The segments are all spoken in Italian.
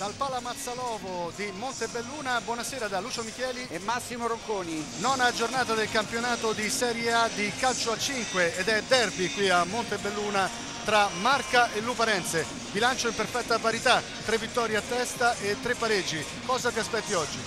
dal Pala Mazzalovo di Montebelluna. Buonasera da Lucio Micheli e Massimo Rocconi. Nona giornata del campionato di Serie A di calcio a 5 ed è derby qui a Montebelluna tra Marca e Luparense. Bilancio in perfetta parità, 3 vittorie a testa e 3 pareggi. Cosa ti aspetti oggi?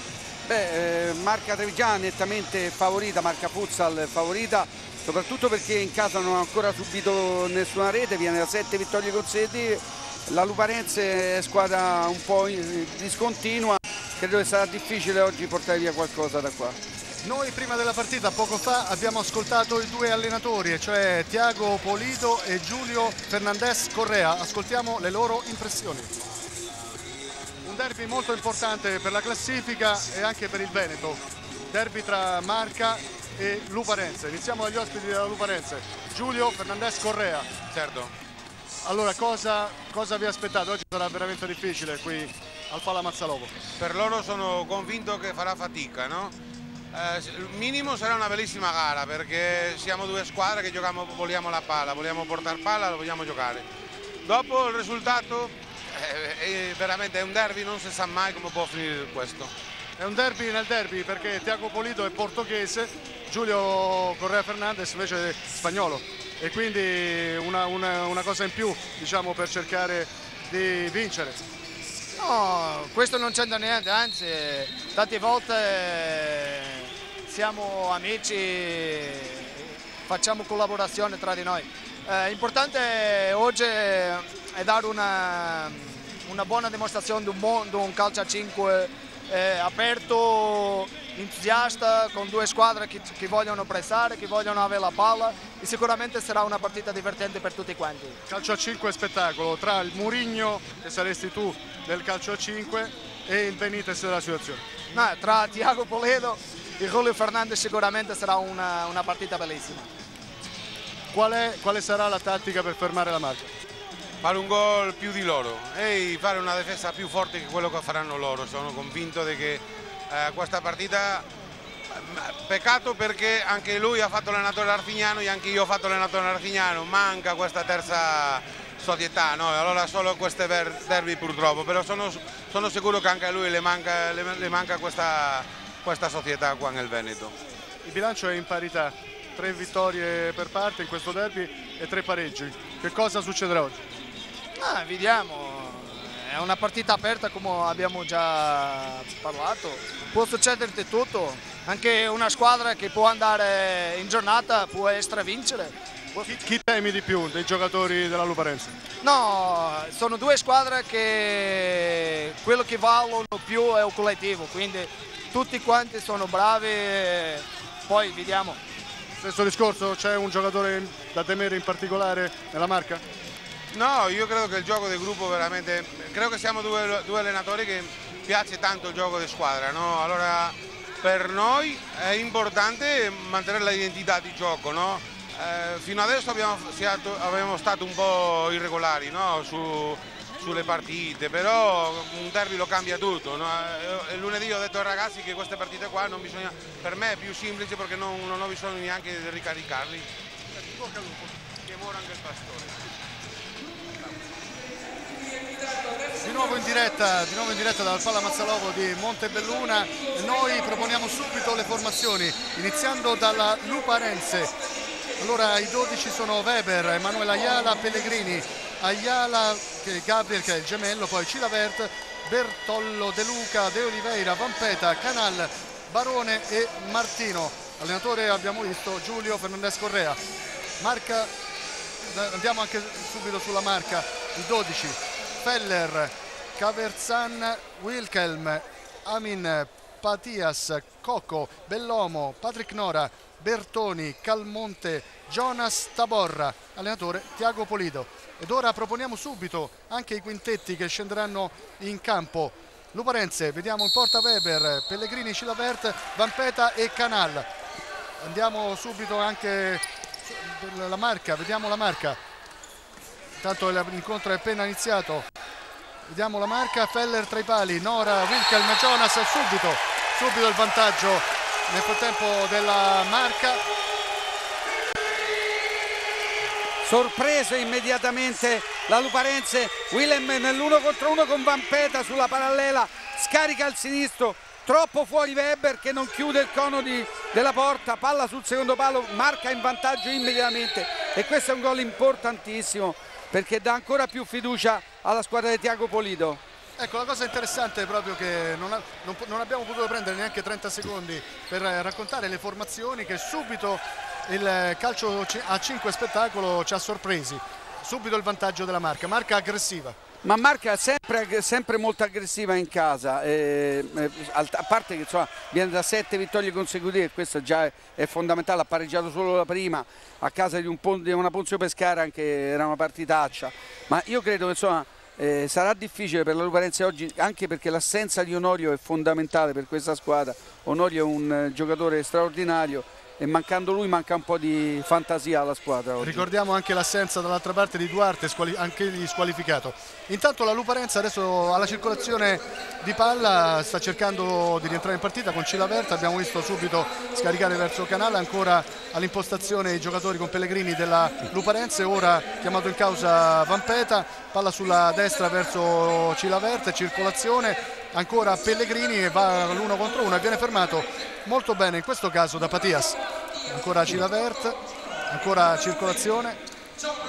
Beh, Marca Trevigiana nettamente favorita, Marca Futsal favorita, soprattutto perché in casa non ha ancora subito nessuna rete, viene da 7 vittorie con Sedi. La Luparense è squadra un po' discontinua, credo che sarà difficile oggi portare via qualcosa da qua. Noi prima della partita, poco fa, abbiamo ascoltato i 2 allenatori, cioè Tiago Polito e Julio Fernández Correa. Ascoltiamo le loro impressioni. Un derby molto importante per la classifica e anche per il Veneto. Derby tra Marca e Luparense. Iniziamo dagli ospiti della Luparense. Julio Fernández Correa. Certo. Allora, cosa vi aspettate? Oggi sarà veramente difficile qui al Pala Mazzalovo. Per loro sono convinto che farà fatica, no? Il minimo sarà una bellissima gara, perché siamo 2 squadre che giochiamo, vogliamo la palla, vogliamo portare palla, lo vogliamo giocare. Dopo il risultato è veramente un derby, non si sa mai come può finire questo. È un derby nel derby, perché Tiago Polito è portoghese, Julio Correa Fernández invece è spagnolo, e quindi una cosa in più, diciamo, per cercare di vincere. No, questo non c'entra niente, anzi tante volte siamo amici, facciamo collaborazione tra di noi. L'importante oggi è dare una buona dimostrazione di un mondo, un calcio a 5 aperto, entusiasta, con 2 squadre che vogliono pressare, che vogliono avere la palla, e sicuramente sarà una partita divertente per tutti quanti. Calcio a 5 spettacolo tra il Murigno, che saresti tu del calcio a 5, e il Benitez della situazione. No, tra Tiago Polito e Julio Fernández sicuramente sarà una partita bellissima. Quale sarà la tattica per fermare la Marca? Fare un gol più di loro e fare una difesa più forte che quello che faranno loro. Sono convinto di che questa partita, peccato perché anche lui ha fatto l'allenatore arfignano e anche io ho fatto l'allenatore arfignano, manca questa terza società, no? Allora solo queste derby purtroppo, però sono sicuro che anche a lui le manca questa società qua nel Veneto. Il bilancio è in parità, 3 vittorie per parte in questo derby e 3 pareggi. Che cosa succederà oggi? Vediamo, è una partita aperta come abbiamo già parlato, può succedere di tutto, anche una squadra che può andare in giornata può stravincere. Chi temi di più dei giocatori della Luparense? No, sono 2 squadre che quello che valgono più è il collettivo, quindi tutti quanti sono bravi, poi vediamo. Stesso discorso, c'è un giocatore da temere in particolare nella Marca? No, io credo che il gioco del gruppo veramente, credo che siamo 2 allenatori che piace tanto il gioco di squadra, no? Allora per noi è importante mantenere l'identità di gioco, no? Fino adesso abbiamo stato un po' irregolari, no? Sulle partite, però un derby lo cambia tutto, no? Il lunedì ho detto ai ragazzi che queste partite qua non bisogna, per me è più semplice perché non ho bisogno neanche di ricaricarli. Che muore anche il pastore. Di nuovo in diretta dal Pala Mazzalovo di Montebelluna. Noi proponiamo subito le formazioni, iniziando dalla Luparense. Allora i 12 sono Weber, Emanuele Ayala, Pellegrini, Ayala, Gabriel che è il gemello, poi Cilavert, Bertollo, De Luca, De Oliveira, Vampeta, Canal, Barone e Martino. Allenatore abbiamo visto Julio Fernández Correa. Marca, andiamo anche subito sulla Marca, il 12, Feller, Caverzan, Wilhelm, Amin Patias, Coco Bellomo, Patrick Nora, Bertoni, Calmonte, Jonas Taborra, allenatore Tiago Polito. Ed ora proponiamo subito anche i quintetti che scenderanno in campo. Luparense, vediamo in porta Weber, Pellegrini, Cilavert, Vampeta e Canal. Andiamo subito anche la Marca, vediamo la Marca. Intanto l'incontro è appena iniziato. Vediamo la Marca, Feller tra i pali, Nora, Wilhelm, Jonas, subito il vantaggio nel frattempo della Marca. sorpreso immediatamente la Luparense. Wilhelm nell'1 contro 1 con Vampeta sulla parallela, scarica al sinistro, troppo fuori Weber che non chiude il cono della porta, palla sul secondo palo, Marca in vantaggio immediatamente, e questo è un gol importantissimo perché dà ancora più fiducia alla squadra di Tiago Polito. Ecco, la cosa interessante è proprio che non abbiamo potuto prendere neanche 30 secondi per raccontare le formazioni che subito il calcio a 5 spettacolo ci ha sorpresi. Subito il vantaggio della Marca, Marca aggressiva. Ma Marca sempre molto aggressiva in casa, a parte che insomma, viene da 7 vittorie consecutive, questo già è fondamentale, ha pareggiato solo la prima a casa di una Ponzio Pescara che era una partitaccia, ma io credo che insomma, sarà difficile per la Luparense oggi, anche perché l'assenza di Onorio è fondamentale per questa squadra. Onorio è un giocatore straordinario e mancando lui manca un po' di fantasia alla squadra oggi. Ricordiamo anche l'assenza dall'altra parte di Duarte, anche lì squalificato. Intanto la Luparense adesso alla circolazione di palla sta cercando di rientrare in partita con Cilavert, abbiamo visto subito scaricare verso Canale, ancora all'impostazione i giocatori con Pellegrini della Luparense, ora chiamato in causa Vampeta, palla sulla destra verso Cilavert, circolazione ancora Pellegrini e va l'1 contro 1 e viene fermato molto bene in questo caso da Patias. Ancora Cilavert, ancora circolazione,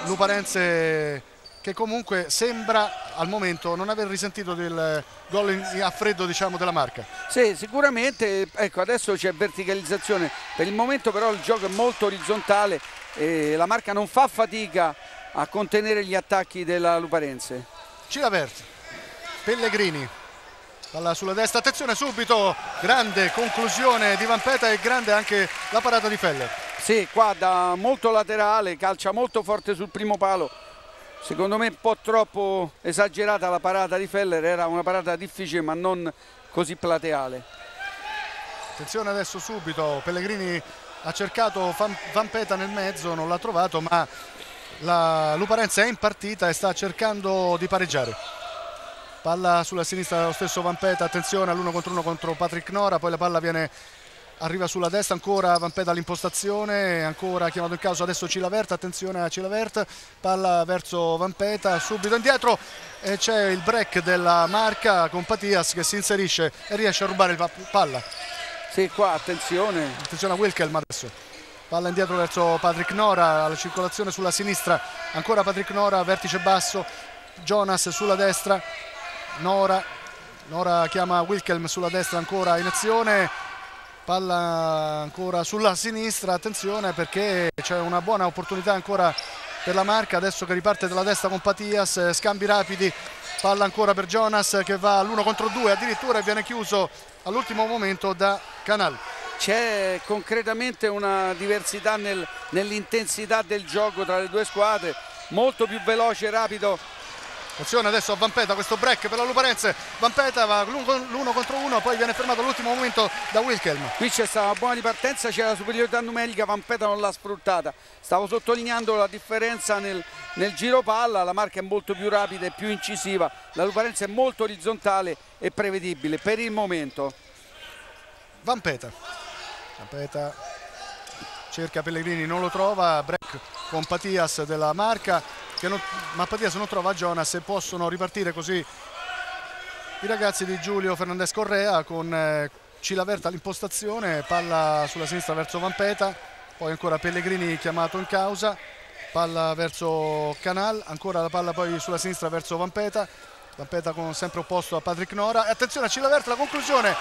Luparense che comunque sembra al momento non aver risentito del gol a freddo, diciamo, della Marca. Sì, sicuramente, ecco, adesso c'è verticalizzazione, per il momento però il gioco è molto orizzontale e la Marca non fa fatica a contenere gli attacchi della Luparense. Cilavert, Pellegrini, palla sulla destra, attenzione subito, grande conclusione di Vampeta e grande anche la parata di Feller. Sì, qua da molto laterale, calcia molto forte sul primo palo, secondo me un po' troppo esagerata la parata di Feller, era una parata difficile ma non così plateale. Attenzione adesso subito, Pellegrini ha cercato Vampeta nel mezzo, non l'ha trovato, ma la Luparense è in partita e sta cercando di pareggiare. Palla sulla sinistra dello stesso Vampeta, attenzione all'1 contro 1 contro Patrick Nora, poi la palla arriva sulla destra, ancora Vampeta all'impostazione, ancora chiamato in causa adesso Cilavert, attenzione a Cilavert, palla verso Vampeta, subito indietro e c'è il break della Marca con Patias che si inserisce e riesce a rubare il palla. Sì, qua attenzione. Attenzione a Wilhelm adesso. Palla indietro verso Patrick Nora, la circolazione sulla sinistra, ancora Patrick Nora, vertice basso, Jonas sulla destra, Nora chiama Wilhelm sulla destra ancora in azione, palla ancora sulla sinistra, attenzione perché c'è una buona opportunità ancora per la Marca adesso che riparte dalla destra con Patias, scambi rapidi, palla ancora per Jonas che va all'1 contro 2 addirittura e viene chiuso all'ultimo momento da Canal. C'è concretamente una diversità nell'intensità del gioco tra le due squadre, molto più veloce e rapido. Attenzione adesso a Vampeta, questo break per la Luparense, Vampeta va l'1 contro 1, poi viene fermato all'ultimo momento da Wilhelm. Qui c'è stata una buona ripartenza, c'è la superiorità numerica, Vampeta non l'ha sfruttata, stavo sottolineando la differenza nel giro palla, la Marca è molto più rapida e più incisiva, la Luparense è molto orizzontale e prevedibile per il momento. Vampeta cerca Pellegrini, non lo trova, break con Patias della Marca, ma Patias non trova Jonas e possono ripartire così i ragazzi di Julio Fernández Correa con Cilavert all'impostazione, palla sulla sinistra verso Vampeta, poi ancora Pellegrini chiamato in causa, palla verso Canal, ancora la palla poi sulla sinistra verso Vampeta con sempre opposto a Patrick Nora, e attenzione a Cilavert, la conclusione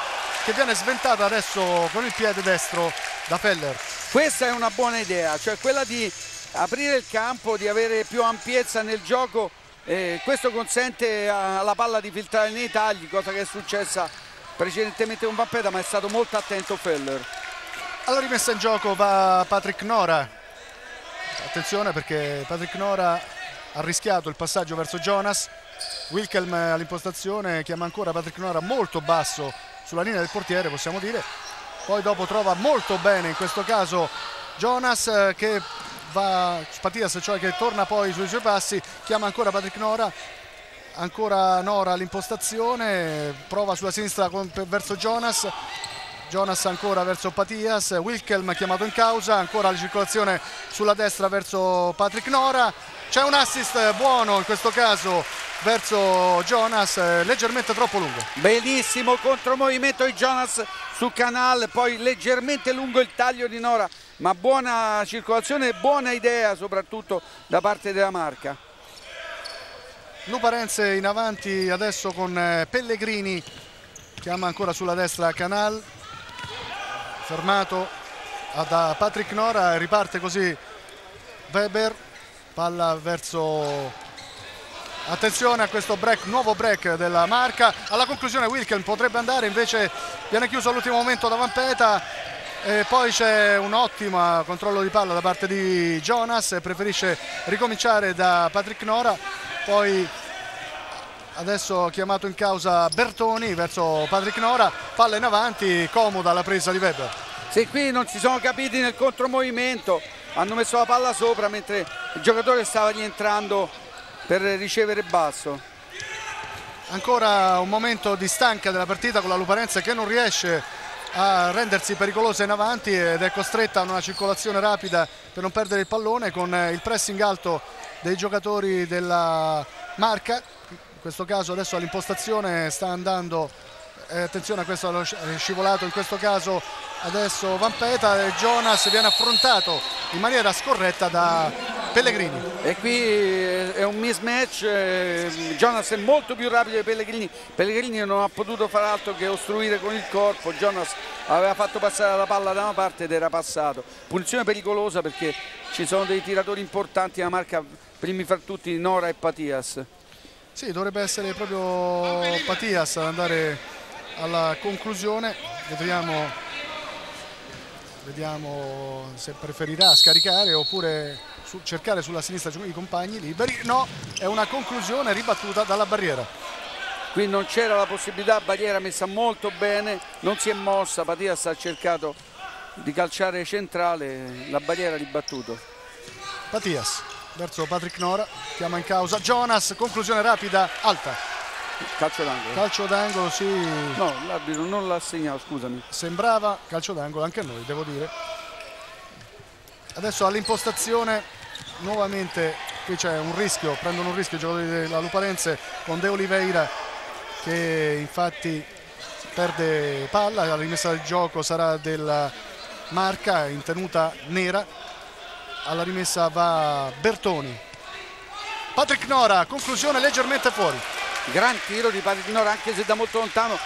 che viene sventata adesso con il piede destro da Feller. Questa è una buona idea, cioè quella di aprire il campo, di avere più ampiezza nel gioco, questo consente alla palla di filtrare nei tagli, cosa che è successa precedentemente con Vampeta, ma è stato molto attento Feller. Alla rimessa in gioco va Patrick Nora, attenzione perché Patrick Nora ha rischiato il passaggio verso Jonas. Wilhelm all'impostazione, chiama ancora Patrick Nora molto basso sulla linea del portiere, possiamo dire, poi dopo trova molto bene in questo caso Jonas che va, Patias cioè che torna poi sui suoi passi, chiama ancora Patrick Nora, ancora Nora all'impostazione, prova sulla sinistra verso Jonas, Jonas ancora verso Patias, Wilhelm chiamato in causa, ancora la circolazione sulla destra verso Patrick Nora, c'è un assist buono in questo caso verso Jonas, leggermente troppo lungo. Bellissimo contromovimento di Jonas su Canal, poi leggermente lungo il taglio di Nora, ma buona circolazione, buona idea soprattutto da parte della Marca. Luparenze in avanti adesso con Pellegrini, chiama ancora sulla destra Canal, fermato da Patrick Nora, riparte così Weber, palla verso... Attenzione a questo break, nuovo break della Marca, alla conclusione Wilhelm potrebbe andare, invece viene chiuso all'ultimo momento da Vampeta e poi c'è un ottimo controllo di palla da parte di Jonas, preferisce ricominciare da Patrick Nora, poi adesso chiamato in causa Bertoni verso Patrick Nora, palla in avanti, comoda la presa di Weber. Sì, qui non si sono capiti nel contromovimento, hanno messo la palla sopra mentre il giocatore stava rientrando per ricevere basso. Ancora un momento di stanca della partita con la Luparenza che non riesce a rendersi pericolosa in avanti ed è costretta a una circolazione rapida per non perdere il pallone, con il pressing alto dei giocatori della Marca. In questo caso adesso all'impostazione sta andando, attenzione a questo, allo scivolato in questo caso adesso Vampeta, e Jonas viene affrontato in maniera scorretta da Pellegrini. E qui è un mismatch, Jonas è molto più rapido di Pellegrini, Pellegrini non ha potuto far altro che ostruire con il corpo, Jonas aveva fatto passare la palla da una parte ed era passato, punizione pericolosa perché ci sono dei tiratori importanti della Marca, primi fra tutti Nora e Patias. Sì, dovrebbe essere proprio Patias ad andare alla conclusione, vediamo se preferirà scaricare oppure cercare sulla sinistra i compagni liberi. No, è una conclusione ribattuta dalla barriera. Qui non c'era la possibilità, barriera messa molto bene, non si è mossa, Patias ha cercato di calciare centrale, la barriera ribattuto. Patias verso Patrick Nora, chiama in causa Jonas, conclusione rapida, alta. Calcio d'angolo. Calcio d'angolo, sì. No, l'arbitro non l'ha segnato, scusami. Sembrava calcio d'angolo anche a noi, devo dire. Adesso all'impostazione nuovamente, qui c'è un rischio, prendono un rischio i giocatori della Luparense con De Oliveira che infatti perde palla, la rimessa del gioco sarà della Marca in tenuta nera, alla rimessa va Bertoni. Patrick Nora, conclusione leggermente fuori. Gran tiro di Patrick Nora anche se da molto lontano,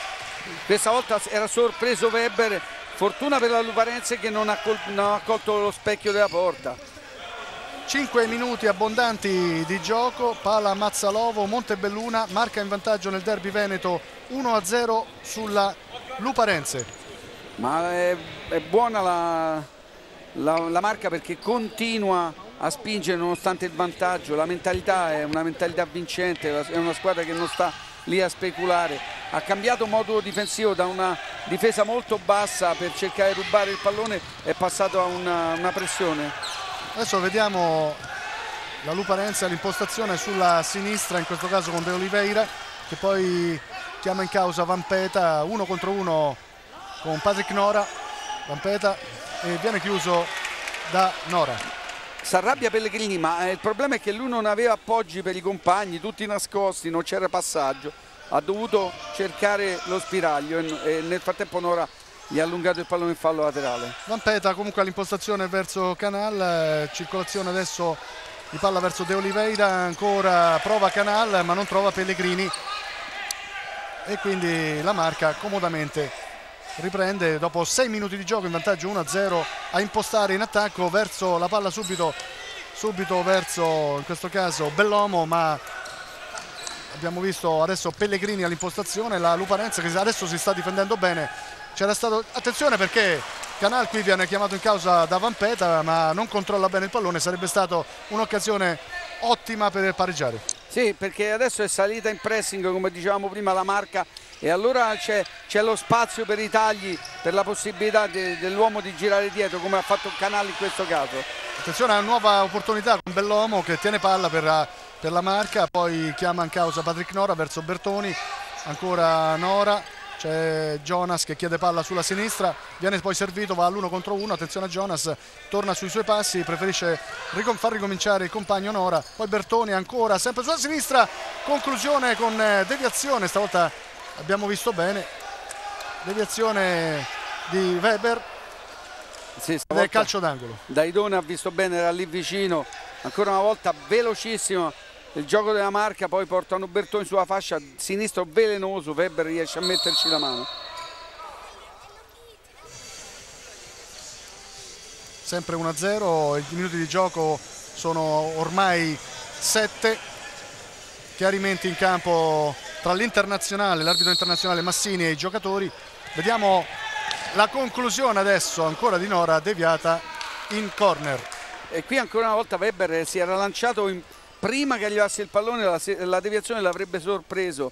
questa volta era sorpreso Weber, fortuna per la Luparense che non ha colto lo specchio della porta. 5 minuti abbondanti di gioco, Pala Mazzalovo, Montebelluna, Marca in vantaggio nel derby veneto 1-0 sulla Luparense. Ma è buona la Marca perché continua a spingere nonostante il vantaggio, la mentalità è una mentalità vincente, è una squadra che non sta lì a speculare, ha cambiato modulo difensivo da una difesa molto bassa per cercare di rubare il pallone, è passato a una pressione. Adesso vediamo la Luparense all'impostazione sulla sinistra, in questo caso con De Oliveira che poi chiama in causa Vampeta, 1 contro 1 con Patrick Nora, Vampeta, e viene chiuso da Nora. S'arrabbia Pellegrini, ma il problema è che lui non aveva appoggi per i compagni, tutti nascosti, non c'era passaggio, ha dovuto cercare lo spiraglio e nel frattempo Nora gli ha allungato il pallone in fallo laterale. Vampeta comunque all'impostazione verso Canal, circolazione adesso di palla verso De Oliveira, ancora prova Canal ma non trova Pellegrini e quindi la Marca comodamente riprende dopo 6 minuti di gioco in vantaggio 1-0, a impostare in attacco verso la palla subito verso in questo caso Bellomo, ma abbiamo visto adesso Pellegrini all'impostazione, la Luparenza che adesso si sta difendendo bene. C'era stato, attenzione perché Canal qui viene chiamato in causa da Vampeta ma non controlla bene il pallone, sarebbe stata un'occasione ottima per pareggiare. Sì, perché adesso è salita in pressing come dicevamo prima la Marca e allora c'è lo spazio per i tagli, per la possibilità dell'uomo di girare dietro come ha fatto Canal in questo caso. Attenzione a una nuova opportunità con Bellomo che tiene palla per la Marca, poi chiama in causa Patrick Nora verso Bertoni, ancora Nora. C'è Jonas che chiede palla sulla sinistra, viene poi servito, va all'1 contro 1, attenzione a Jonas, torna sui suoi passi, preferisce far ricominciare il compagno Nora, poi Bertoni ancora, sempre sulla sinistra, conclusione con deviazione, stavolta abbiamo visto bene, deviazione di Weber, sì, del calcio d'angolo. Daidone ha visto bene, era lì vicino, ancora una volta velocissimo il gioco della Marca, poi portano Bertoni sulla fascia, sinistro velenoso, Weber riesce a metterci la mano. Sempre 1-0, i minuti di gioco sono ormai 7, chiarimenti in campo tra l'internazionale, l'arbitro internazionale Massini e i giocatori. Vediamo la conclusione adesso, ancora di Nora, deviata in corner. E qui ancora una volta Weber si era lanciato in... prima che arrivasse il pallone la deviazione l'avrebbe sorpreso,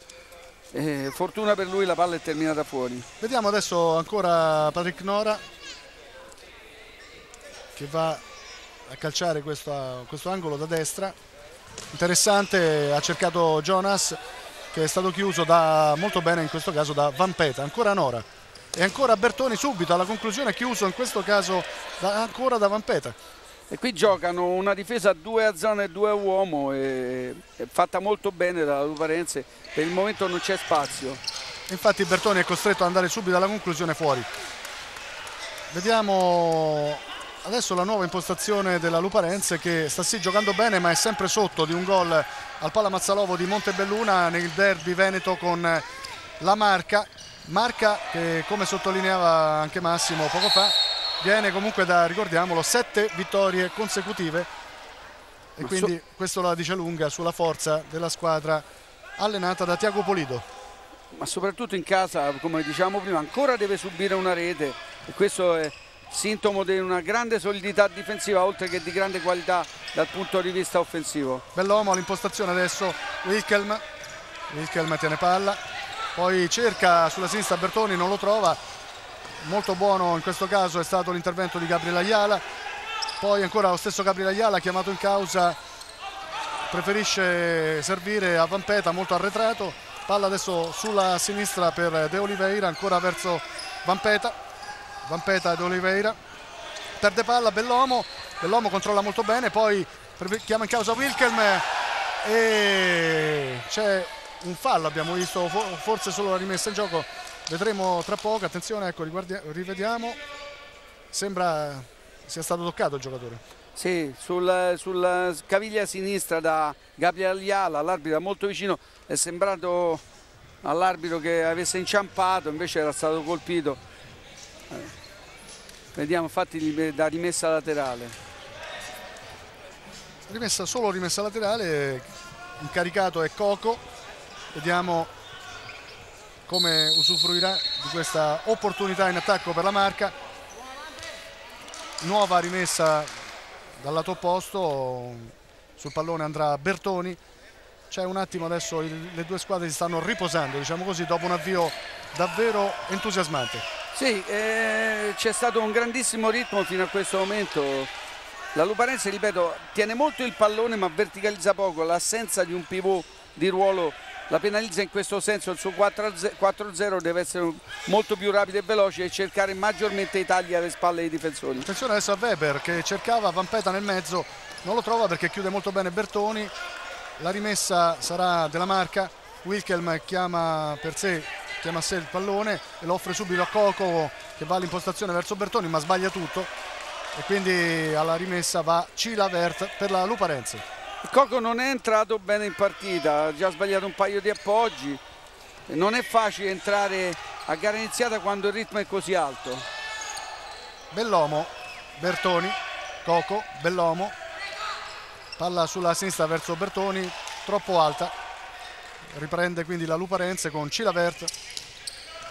fortuna per lui la palla è terminata fuori. Vediamo adesso ancora Patrick Nora che va a calciare questo angolo da destra, interessante, ha cercato Jonas che è stato chiuso molto bene in questo caso da Vampeta, ancora Nora e ancora Bertoni subito alla conclusione, chiuso in questo caso ancora da Vampeta. E qui giocano una difesa a due a zona e due a uomo, fatta molto bene dalla Luvarense, per il momento non c'è spazio. Infatti Bertoni è costretto ad andare subito alla conclusione fuori. Vediamo adesso la nuova impostazione della Luparense che sta sì giocando bene ma è sempre sotto di un gol al Pala Mazzalovo di Montebelluna nel derby veneto con la Marca. Marca che, come sottolineava anche Massimo poco fa, viene comunque da, ricordiamolo, 7 vittorie consecutive e quindi questo la dice lunga sulla forza della squadra allenata da Tiago Polito. Ma soprattutto in casa, come diciamo prima, ancora deve subire una rete e questo è sintomo di una grande solidità difensiva oltre che di grande qualità dal punto di vista offensivo. Bellomo all'impostazione adesso, Wilhelm tiene palla, poi cerca sulla sinistra Bertoni, non lo trova. Molto buono in questo caso è stato l'intervento di Gabriele Ayala, poi ancora lo stesso Gabriele Ayala chiamato in causa, preferisce servire a Vampeta molto arretrato, palla adesso sulla sinistra per De Oliveira, ancora verso Vampeta, Vampeta e De Oliveira, perde palla Bellomo, Bellomo controlla molto bene, poi chiama in causa Wilhelm e c'è un fallo, abbiamo visto forse solo la rimessa in gioco. Vedremo tra poco, attenzione, ecco, rivediamo, sembra sia stato toccato il giocatore. Sì, sulla caviglia sinistra da Gabriel Ayala, l'arbitro molto vicino, è sembrato all'arbitro che avesse inciampato, invece era stato colpito. Vediamo infatti da rimessa laterale. Solo rimessa laterale, incaricato è Coco, vediamo come usufruirà di questa opportunità in attacco per la Marca. Nuova rimessa dal lato opposto, sul pallone andrà Bertoni. C'è un attimo adesso, le due squadre si stanno riposando, diciamo così, dopo un avvio davvero entusiasmante. Sì, c'è stato un grandissimo ritmo fino a questo momento. La Luparense, ripeto, tiene molto il pallone ma verticalizza poco, l'assenza di un pivot di ruolo la penalizza in questo senso, il suo 4-0 deve essere molto più rapido e veloce e cercare maggiormente i tagli alle spalle dei difensori. Attenzione adesso a Weber che cercava Vampeta nel mezzo, non lo trova perché chiude molto bene Bertoni, la rimessa sarà della Marca, Wilhelm chiama a sé il pallone e lo offre subito a Coco che va all'impostazione verso Bertoni ma sbaglia tutto e quindi alla rimessa va Cilavert per la Luparense. Coco non è entrato bene in partita, ha già sbagliato un paio di appoggi, non è facile entrare a gara iniziata quando il ritmo è così alto. Bellomo, Bertoni, Coco, Bellomo, palla sulla sinistra verso Bertoni, troppo alta, riprende quindi la Luparense con Cilavert,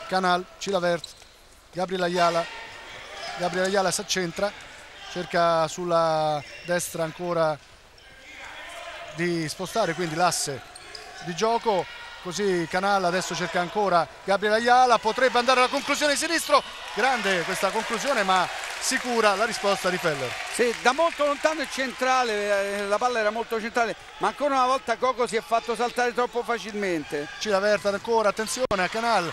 Canal, Cilavert, Gabriele Ayala, Gabriele Ayala si accentra, cerca sulla destra ancora di spostare quindi l'asse di gioco, così Canal adesso cerca ancora Gabriele Ayala, potrebbe andare alla conclusione di sinistro, grande questa conclusione ma sicura la risposta di Feller. Sì, da molto lontano e centrale, la palla era molto centrale ma ancora una volta Coco si è fatto saltare troppo facilmente. Cilavert ancora, attenzione a Canal,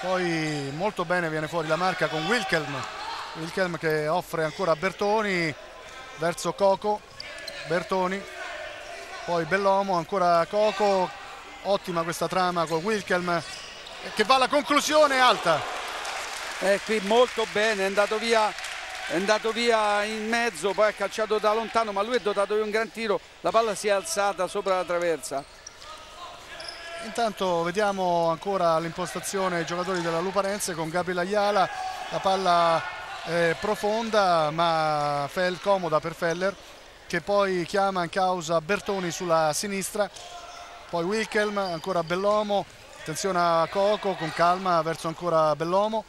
Poi molto bene viene fuori la Marca con Wilhelm che offre ancora a Bertoni, verso Coco, Bertoni, poi Bellomo, ancora Coco. Ottima questa trama con Wilhelm che va alla conclusione alta. E qui molto bene, è andato via in mezzo, poi ha calciato da lontano, ma lui è dotato di un gran tiro, la palla si è alzata sopra la traversa. Intanto vediamo ancora l'impostazione giocatori della Luparense con Gabriele Ayala, la palla profonda ma comoda per Feller, che poi chiama in causa Bertoni sulla sinistra, poi Wilhelm, ancora Bellomo, attenzione a Coco, con calma verso ancora Bellomo,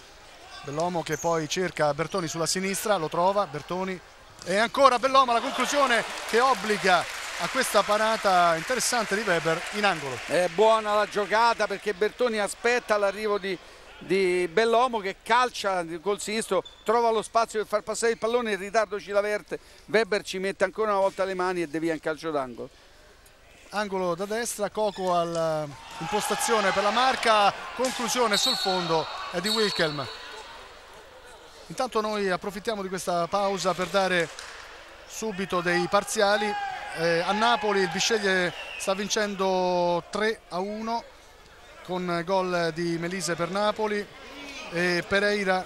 Bellomo che poi cerca Bertoni sulla sinistra, lo trova Bertoni e ancora Bellomo, la conclusione che obbliga a questa parata interessante di Weber in angolo. È buona la giocata perché Bertoni aspetta l'arrivo di Bellomo che calcia col sinistro, trova lo spazio per far passare il pallone, in ritardo Cilavert, Weber ci mette ancora una volta le mani e devia in calcio d'angolo. Angolo da destra, Coco all'impostazione per la Marca, conclusione sul fondo è di Wilhelm. Intanto noi approfittiamo di questa pausa per dare subito dei parziali. A Napoli il Bisceglie sta vincendo 3-1 con gol di Melise per Napoli e Pereira,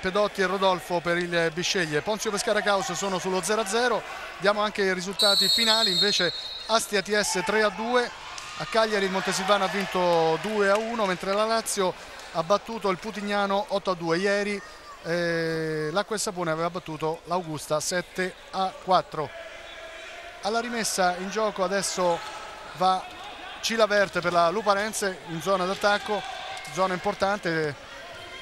Pedotti e Rodolfo per il Bisceglie. Ponzio Pescara Caus sono sullo 0-0. Diamo anche i risultati finali invece: Asti ATS 3-2, a Cagliari il Montesilvano ha vinto 2-1, mentre la Lazio ha battuto il Putignano 8-2 ieri, l'Acqua e Sapone aveva battuto l'Augusta 7-4. Alla rimessa in gioco adesso va Cilavert per la Luparense in zona d'attacco, zona importante,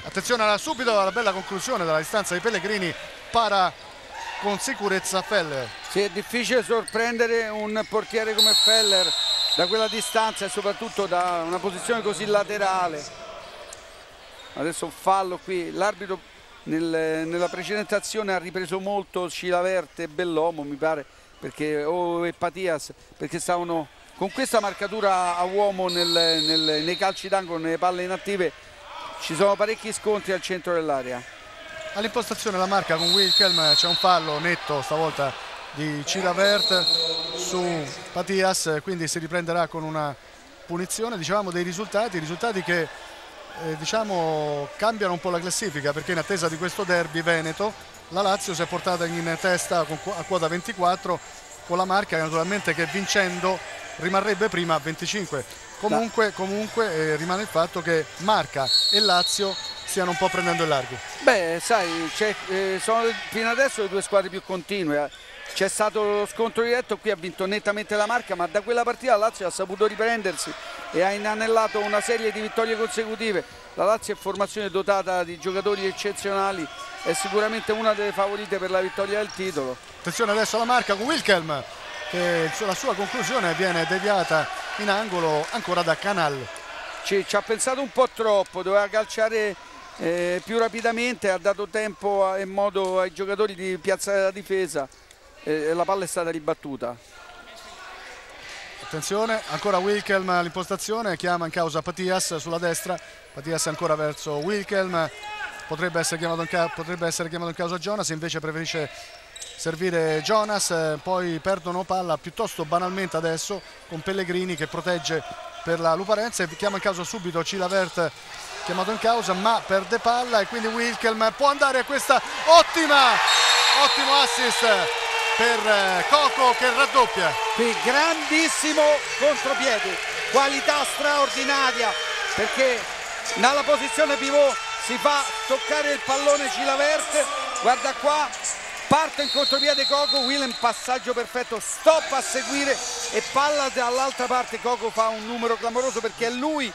attenzione subito alla bella conclusione dalla distanza di Pellegrini, para con sicurezza Feller. Sì, è difficile sorprendere un portiere come Feller da quella distanza e soprattutto da una posizione così laterale. Adesso un fallo qui, l'arbitro nella precedente azione ha ripreso molto Cilavert e Bellomo, mi pare, perché e Patias, perché stavano con questa marcatura a uomo nei calci d'angolo, nelle palle inattive ci sono parecchi scontri al centro dell'area. All'impostazione la Marca con Wilhelm, c'è un fallo netto stavolta di Cilavert su Patias, quindi si riprenderà con una punizione. Dicevamo dei risultati che diciamo cambiano un po' la classifica, perché in attesa di questo derby veneto la Lazio si è portata in testa a quota 24 con la Marca naturalmente che vincendo rimarrebbe prima a 25. Comunque rimane il fatto che Marca e Lazio stiano un po' prendendo il largo. Beh, sai, sono fino adesso le due squadre più continue. C'è stato lo scontro diretto, qui ha vinto nettamente la Marca, ma da quella partita la Lazio ha saputo riprendersi e ha inanellato una serie di vittorie consecutive. La Lazio è formazione dotata di giocatori eccezionali, è sicuramente una delle favorite per la vittoria del titolo. Attenzione adesso alla Marca con Wilhelm, che la sua conclusione viene deviata in angolo ancora da Canal. Ci ha pensato un po' troppo, doveva calciare più rapidamente, ha dato tempo e modo ai giocatori di piazzare la difesa e la palla è stata ribattuta. Attenzione, ancora Wilhelm all'impostazione, chiama in causa Patias sulla destra, Patias ancora verso Wilhelm, potrebbe essere chiamato in causa Jonas, invece preferisce servire Jonas, poi perdono palla piuttosto banalmente adesso con Pellegrini che protegge per la Luparenza e chiama in causa subito Cilavert, chiamato in causa ma perde palla e quindi Wilhelm può andare a questa ottimo assist per Coco che raddoppia. Qui grandissimo contropiede, qualità straordinaria, perché dalla posizione pivot si fa toccare il pallone Cilavert, guarda qua, parte in contropiede Coco, Wilhelm passaggio perfetto, stop a seguire e palla dall'altra parte, Coco fa un numero clamoroso perché è lui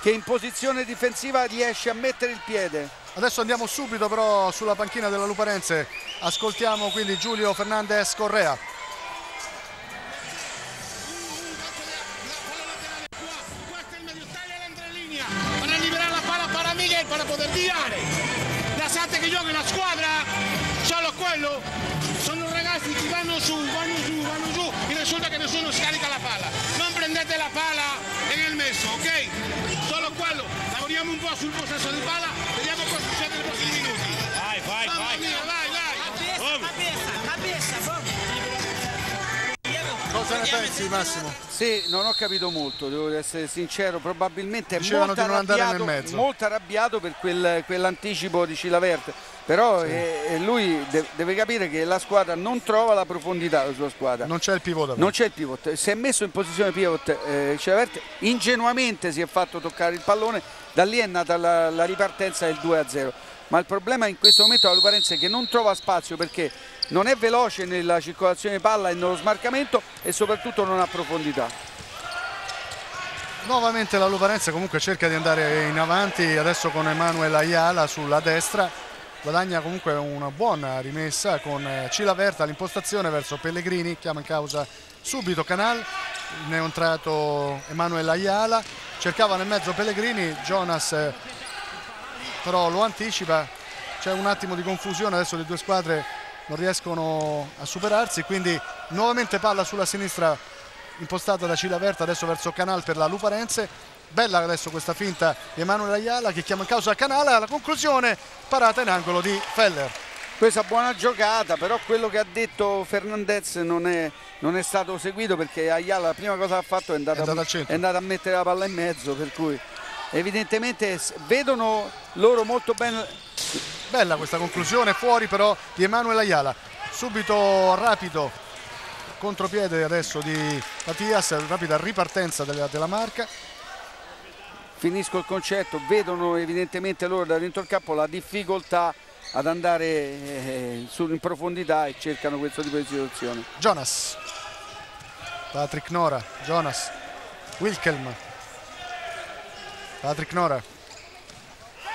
che in posizione difensiva riesce a mettere il piede. Adesso andiamo subito però sulla panchina della Luparense, ascoltiamo quindi Julio Fernández Correa. Para liberare la palla para Miguel, para poter tirare, lasciate che giochi la squadra. Solo quello, sono ragazzi che vanno su e risulta che nessuno scarica la palla. Non prendete la palla nel mezzo, ok? Solo quello, lavoriamo po' sul possesso di palla, vediamo cosa succede nei prossimi minuti. Vai, vai, vai. Cosa ne pensi, Massimo? Sì, non ho capito molto, devo essere sincero, probabilmente è molto arrabbiato per quell'anticipo di Cilavert, però lui deve capire che la squadra non trova la profondità della sua squadra. Non c'è il pivot. Non c'è il pivot, si è messo in posizione pivot Cilavert, ingenuamente si è fatto toccare il pallone, da lì è nata la ripartenza del 2-0. Ma il problema in questo momento alla Luparense è che non trova spazio perché non è veloce nella circolazione palla e nello smarcamento e soprattutto non ha profondità. Nuovamente la Luparense comunque cerca di andare in avanti adesso con Emanuele Ayala sulla destra, guadagna comunque una buona rimessa con Cilavert all'impostazione verso Pellegrini, chiama in causa subito Canal, ne è entrato Emanuele Ayala, cercava nel mezzo Pellegrini, Jonas però lo anticipa, c'è un attimo di confusione, adesso le due squadre non riescono a superarsi, quindi nuovamente palla sulla sinistra impostata da Cilavert adesso verso Canal per la Luparense, bella adesso questa finta di Emanuele Ayala che chiama in causa Canal, alla conclusione parata in angolo di Feller. Questa buona giocata, però quello che ha detto Fernandez non è stato seguito perché Ayala la prima cosa che ha fatto è andata a mettere la palla in mezzo, per cui evidentemente vedono loro molto bene. Bella questa conclusione fuori però di Emanuele Ayala, subito rapido contropiede adesso di Patias, rapida ripartenza della Marca. Finisco il concetto, vedono evidentemente loro da dentro il campo la difficoltà ad andare in profondità e cercano questo tipo di situazione. Jonas, Patrick Nora, Jonas, Wilhelm, Patrick Nora,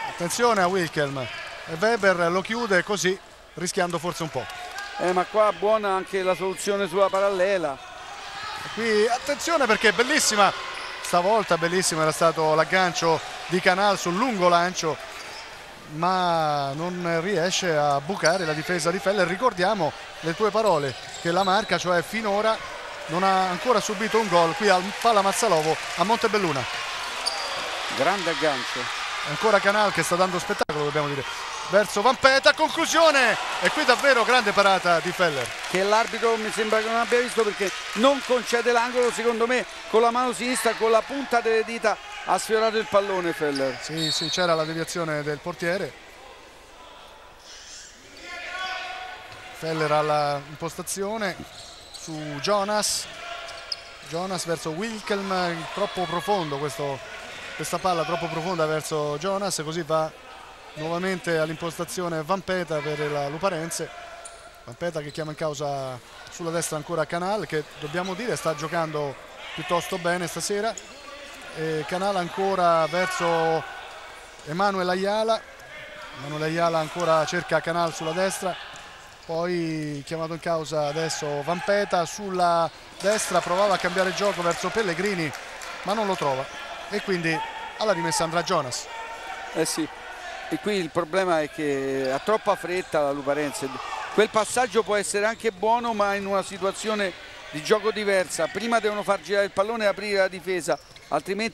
attenzione a Wilhelm e Weber lo chiude così rischiando forse un po'. Ma qua buona anche la soluzione sulla parallela. E qui attenzione perché è bellissima, stavolta bellissima era stato l'aggancio di Canal sul lungo lancio ma non riesce a bucare la difesa di Feller. Ricordiamo le tue parole che la Marca cioè finora non ha ancora subito un gol qui al Pala Mazzalovo a Montebelluna. Grande aggancio. Ancora Canal che sta dando spettacolo, dobbiamo dire. Verso Vampeta, conclusione! E qui davvero grande parata di Feller. Che l'arbitro mi sembra che non abbia visto perché non concede l'angolo, secondo me con la mano sinistra, con la punta delle dita ha sfiorato il pallone Feller. Sì, sì, c'era la deviazione del portiere. Feller alla impostazione su Jonas. Jonas verso Wilhelm, troppo profondo questa palla troppo profonda verso Jonas, così va nuovamente all'impostazione Vampeta per la Luparense. Vampeta che chiama in causa sulla destra ancora Canal, che dobbiamo dire sta giocando piuttosto bene stasera. E Canal ancora verso Emanuele Ayala. Emanuele Ayala ancora cerca Canal sulla destra, poi chiamato in causa adesso Vampeta sulla destra, provava a cambiare gioco verso Pellegrini ma non lo trova e quindi alla rimessa andrà Jonas. Eh sì, e qui il problema è che ha troppa fretta la Luparense, quel passaggio può essere anche buono ma in una situazione di gioco diversa, prima devono far girare il pallone e aprire la difesa, altrimenti